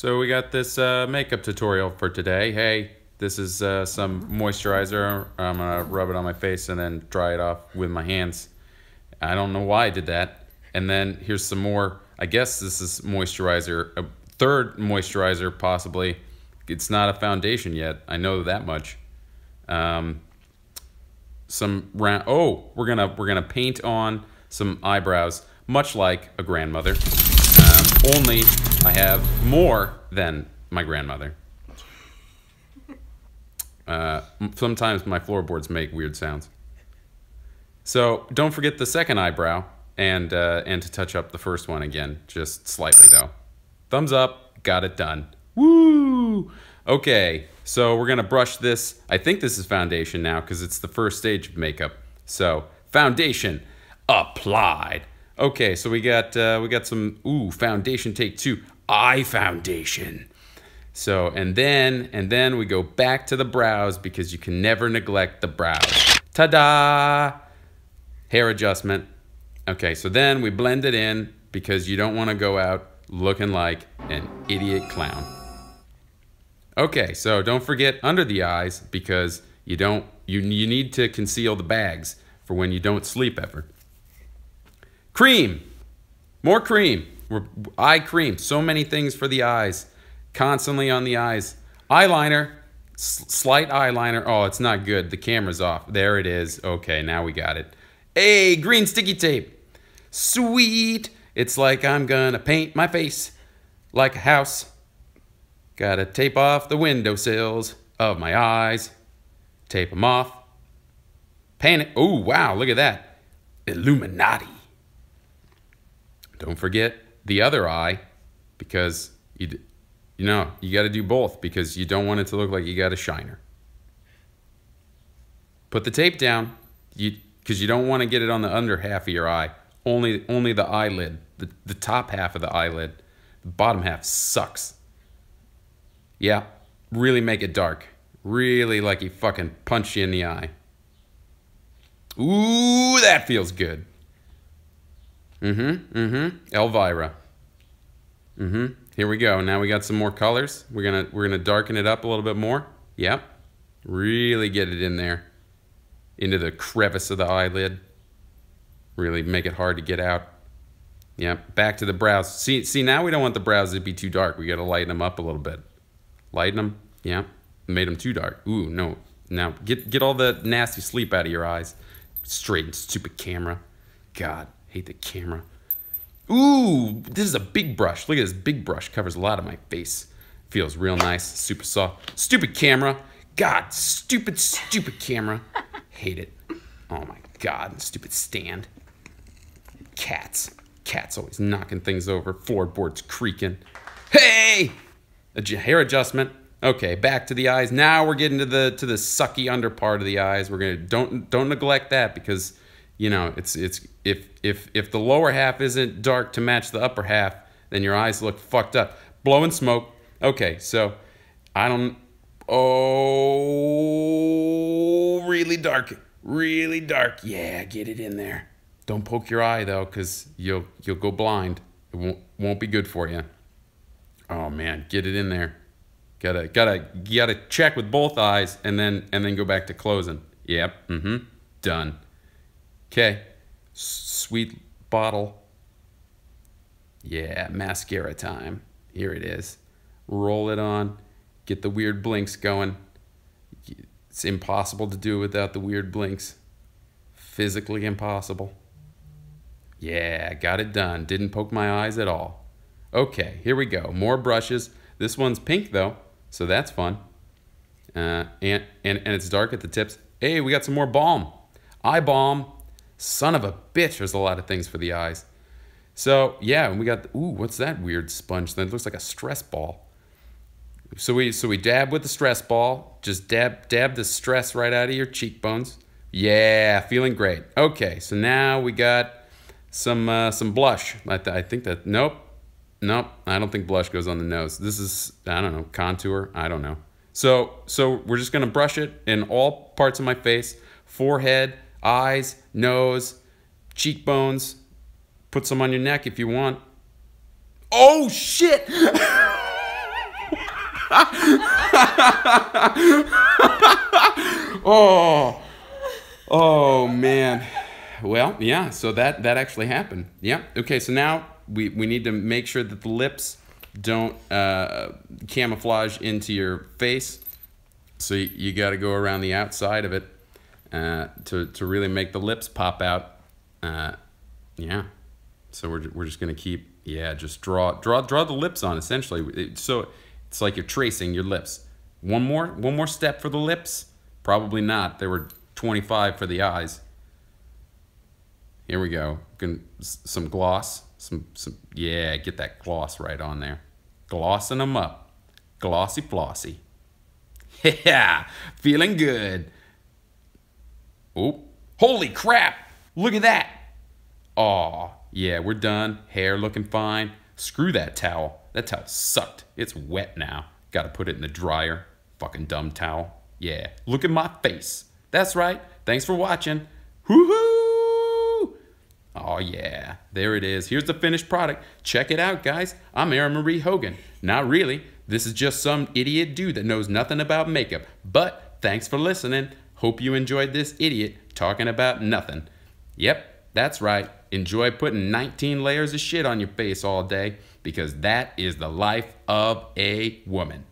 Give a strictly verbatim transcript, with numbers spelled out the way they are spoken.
So we got this uh, makeup tutorial for today. Hey, this is uh, some moisturizer. I'm gonna rub it on my face and then dry it off with my hands. I don't know why I did that. And then here's some more. I guess this is moisturizer, a third moisturizer possibly. It's not a foundation yet. I know that much. Um, some round. Oh, we're gonna we're gonna paint on some eyebrows, much like a grandmother. Um, only I have more than my grandmother. Uh, sometimes my floorboards make weird sounds. So don't forget the second eyebrow. And, uh, and to touch up the first one again, just slightly though. Thumbs up, got it done. Woo! Okay, so we're gonna brush this. I think this is foundation now because it's the first stage of makeup. So foundation applied. Okay, so we got uh, we got some ooh foundation take two, eye foundation. So and then and then we go back to the brows because you can never neglect the brows. Ta-da! Hair adjustment. Okay, so then we blend it in because you don't want to go out looking like an idiot clown. Okay, so don't forget under the eyes because you don't you you need to conceal the bags for when you don't sleep ever. Cream. More cream. We're, eye cream. So many things for the eyes. Constantly on the eyes. Eyeliner. S slight eyeliner. Oh, it's not good. The camera's off. There it is. Okay, now we got it. Hey, green sticky tape. Sweet. It's like I'm gonna paint my face like a house. Gotta tape off the windowsills of my eyes. Tape them off. Paint it. Oh, wow, look at that. Illuminati. Don't forget the other eye because, you, you know, you gotta do both because you don't want it to look like you got a shiner. Put the tape down. You... Because you don't want to get it on the under half of your eye. Only only the eyelid. The, the top half of the eyelid. The bottom half sucks. Yeah. Really make it dark. Really like he fucking punched you in the eye. Ooh, that feels good. Mm-hmm. Mm-hmm. Elvira. Mm-hmm. Here we go. Now we got some more colors. We're gonna we're gonna darken it up a little bit more. Yep. Really get it in there. Into the crevice of the eyelid. Really make it hard to get out. Yeah, back to the brows. See, see, now we don't want the brows to be too dark. We gotta lighten them up a little bit. Lighten them, yeah. Made them too dark. Ooh, no. Now, get, get all the nasty sleep out of your eyes. Straight, stupid camera. God, hate the camera. Ooh, this is a big brush. Look at this big brush. Covers a lot of my face. Feels real nice, super soft. Stupid camera. God, stupid, stupid camera. Hate it. Oh my God, stupid stand. Cats. Cats always knocking things over. Floorboards creaking. Hey! A hair adjustment. Okay, back to the eyes. Now we're getting to the to the sucky under part of the eyes. We're gonna don't don't neglect that because you know it's it's if if if the lower half isn't dark to match the upper half, then your eyes look fucked up. Blowing smoke. Okay, so I don't oh, really dark, really dark. Yeah, get it in there. Don't poke your eye though, cause you'll you'll go blind. It won't won't be good for you. Oh man, get it in there. Gotta gotta gotta check with both eyes and then and then go back to closing. Yep. Mm-hmm. Done. Okay. Sweet bottle. Yeah, mascara time. Here it is. Roll it on. Get the weird blinks going. It's impossible to do without the weird blinks. Physically impossible. Yeah, got it done. Didn't poke my eyes at all. Okay, here we go. More brushes. This one's pink though, so that's fun. Uh, and, and, and it's dark at the tips. Hey, we got some more balm. Eye balm. Son of a bitch, there's a lot of things for the eyes. So yeah, and we got, ooh, what's that weird sponge thing? It looks like a stress ball. So we so we dab with the stress ball. Just dab dab the stress right out of your cheekbones. Yeah, feeling great. Okay, so now we got some uh, some blush. I, th I think that nope, nope. I don't think blush goes on the nose. This is I don't know contour. I don't know. So so we're just gonna brush it in all parts of my face: forehead, eyes, nose, cheekbones. Put some on your neck if you want. Oh shit. Oh, oh man. Well, yeah, so that, that actually happened. Yeah, okay, so now we, we need to make sure that the lips don't uh, camouflage into your face. So you, you gotta go around the outside of it uh, to, to really make the lips pop out. Uh, yeah, so we're, we're just gonna keep, yeah, just draw, draw, draw the lips on essentially. So it's like you're tracing your lips. One more, one more step for the lips? Probably not, there were twenty-five for the eyes. Here we go. Some gloss. Some, some, yeah, get that gloss right on there. Glossing them up. Glossy flossy. Yeah, feeling good. Oh, holy crap. Look at that. Aw, yeah, we're done. Hair looking fine. Screw that towel. That towel sucked. It's wet now. Gotta put it in the dryer. Fucking dumb towel. Yeah, look at my face. That's right. Thanks for watching. Woohoo! Oh yeah, there it is. Here's the finished product. Check it out, guys. I'm Erin Marie Hogan. Not really. This is just some idiot dude that knows nothing about makeup. But thanks for listening. Hope you enjoyed this idiot talking about nothing. Yep, that's right. Enjoy putting nineteen layers of shit on your face all day because that is the life of a woman.